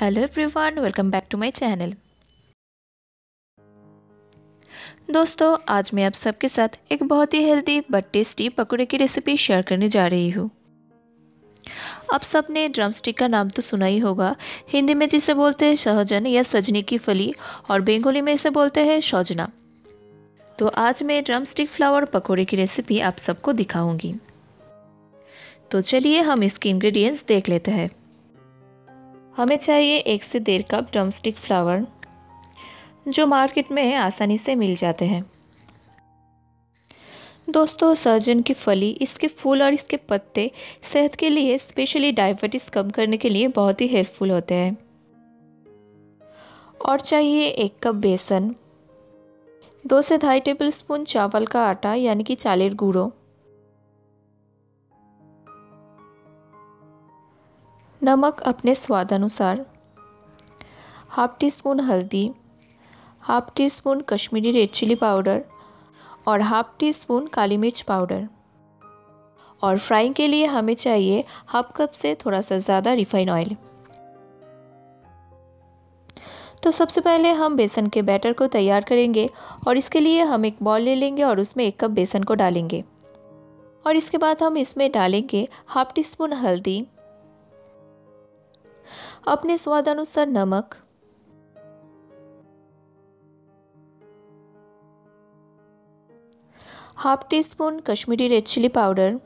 Hello everyone, welcome back to my channel. दोस्तों, आज मैं आप सबके साथ एक बहुत ही हेल्दी बट टेस्टी पकोड़े की रेसिपी शेयर करने जा रही हूँ। आप सबने ड्रमस्टिक का नाम तो सुना ही होगा। हिंदी में जिसे बोलते हैं सहजन या सजने की फली, और बेंगोली में इसे बोलते हैं सजना। तो आज मैं ड्रमस्टिक फ्लावर पकोड़े की रेसिपी आप सबको दिखाऊंगी। तो चलिए हम इसके इंग्रेडिएंट्स देख लेते हैं। हमें चाहिए 1 से 1.5 कप ड्रमस्टिक फ्लावर, जो मार्केट में आसानी से मिल जाते हैं। दोस्तों, सहजन की फली, इसके फूल और इसके पत्ते सेहत के लिए, स्पेशली डायबिटीज़ कम करने के लिए बहुत ही हेल्पफुल होते हैं। और चाहिए 1 कप बेसन, 2 से 2.5 टेबलस्पून चावल का आटा यानी कि चालेर गुड़ो, नमक अपने स्वादानुसार, हाफ टी स्पून हल्दी, half teaspoon Kashmiri red chilli powder और हाफ टी स्पून काली मिर्च पाउडर। और फ्राइंग के लिए हमें चाहिए हाफ कप से थोड़ा सा ज़्यादा रिफाइन ऑयल। तो सबसे पहले हम बेसन के बैटर को तैयार करेंगे, और इसके लिए हम एक बॉल ले लेंगे और उसमें 1 कप बेसन को डालेंगे। और इसके बाद हम इसमें डालेंगे हाफ टी स्पून हल्दी, अपने स्वाद अनुसार नमक, half teaspoon Kashmiri red chilli powder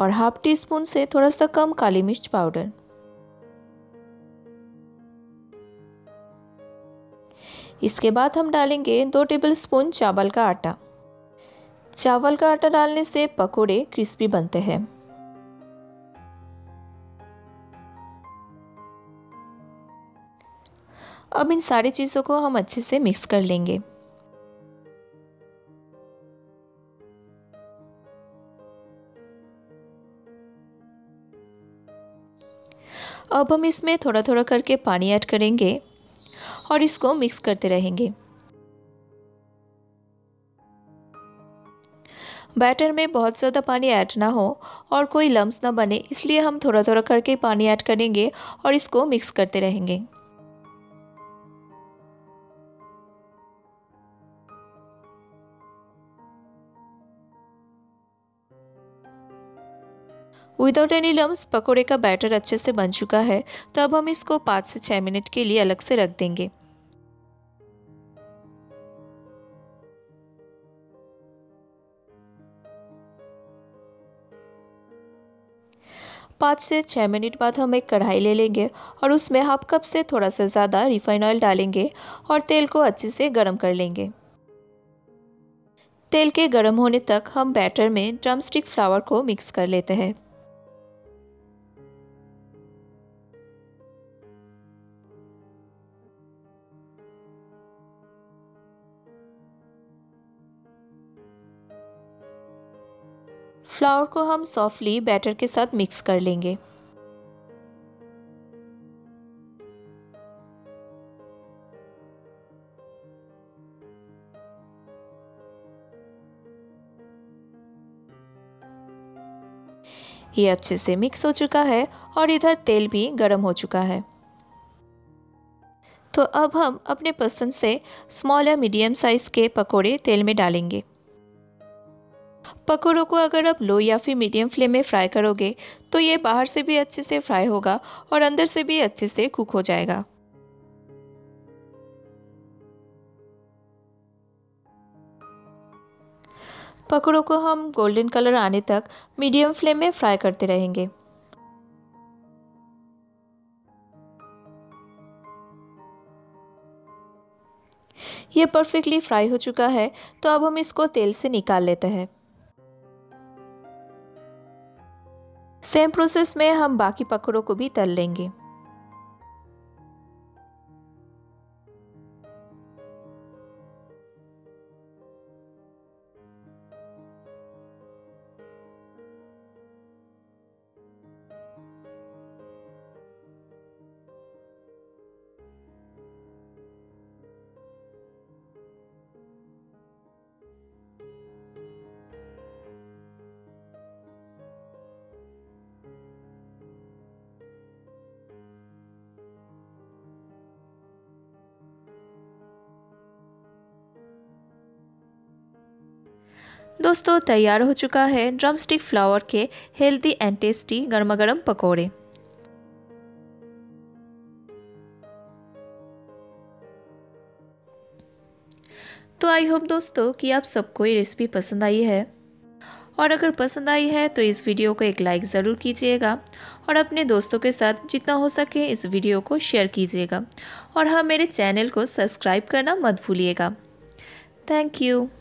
और हाफ टी स्पून से थोड़ा सा कम काली मिर्च पाउडर। इसके बाद हम डालेंगे 2 टेबलस्पून चावल का आटा। चावल का आटा डालने से पकोड़े क्रिस्पी बनते हैं। अब इन सारी चीज़ों को हम अच्छे से मिक्स कर लेंगे। अब हम इसमें थोड़ा थोड़ा करके पानी ऐड करेंगे और इसको मिक्स करते रहेंगे। बैटर में बहुत ज़्यादा पानी ऐड ना हो और कोई लम्स ना बने, इसलिए हम थोड़ा थोड़ा करके पानी ऐड करेंगे और इसको मिक्स करते रहेंगे। विदाउट एनी लम्स पकोड़े का बैटर अच्छे से बन चुका है। तो अब हम इसको 5 से 6 मिनट के लिए अलग से रख देंगे। पाँच से 6 मिनट बाद हम एक कढ़ाई ले लेंगे और उसमें हाफ कप से थोड़ा सा ज़्यादा रिफाइन ऑयल डालेंगे और तेल को अच्छे से गर्म कर लेंगे। तेल के गर्म होने तक हम बैटर में ड्रमस्टिक फ्लावर को मिक्स कर लेते हैं। फ्लावर को हम सॉफ्टली बैटर के साथ मिक्स कर लेंगे। ये अच्छे से मिक्स हो चुका है और इधर तेल भी गर्म हो चुका है। तो अब हम अपने पसंद से स्मॉल या मीडियम साइज़ के पकोड़े तेल में डालेंगे। पकोड़ों को अगर आप लो या फिर मीडियम फ्लेम में फ्राई करोगे तो ये बाहर से भी अच्छे से फ्राई होगा और अंदर से भी अच्छे से कुक हो जाएगा। पकोड़ों को हम गोल्डन कलर आने तक मीडियम फ्लेम में फ्राई करते रहेंगे। ये परफेक्टली फ्राई हो चुका है। तो अब हम इसको तेल से निकाल लेते हैं। सेम प्रोसेस में हम बाकी पकोड़ों को भी तल लेंगे। दोस्तों तैयार हो चुका है ड्रमस्टिक फ्लावर के हेल्दी एंड टेस्टी गर्मा गर्म पकौड़े। तो आई होप दोस्तों कि आप सबको ये रेसिपी पसंद आई है, और अगर पसंद आई है तो इस वीडियो को एक लाइक ज़रूर कीजिएगा और अपने दोस्तों के साथ जितना हो सके इस वीडियो को शेयर कीजिएगा। और हाँ, मेरे चैनल को सब्सक्राइब करना मत भूलिएगा। Thank you.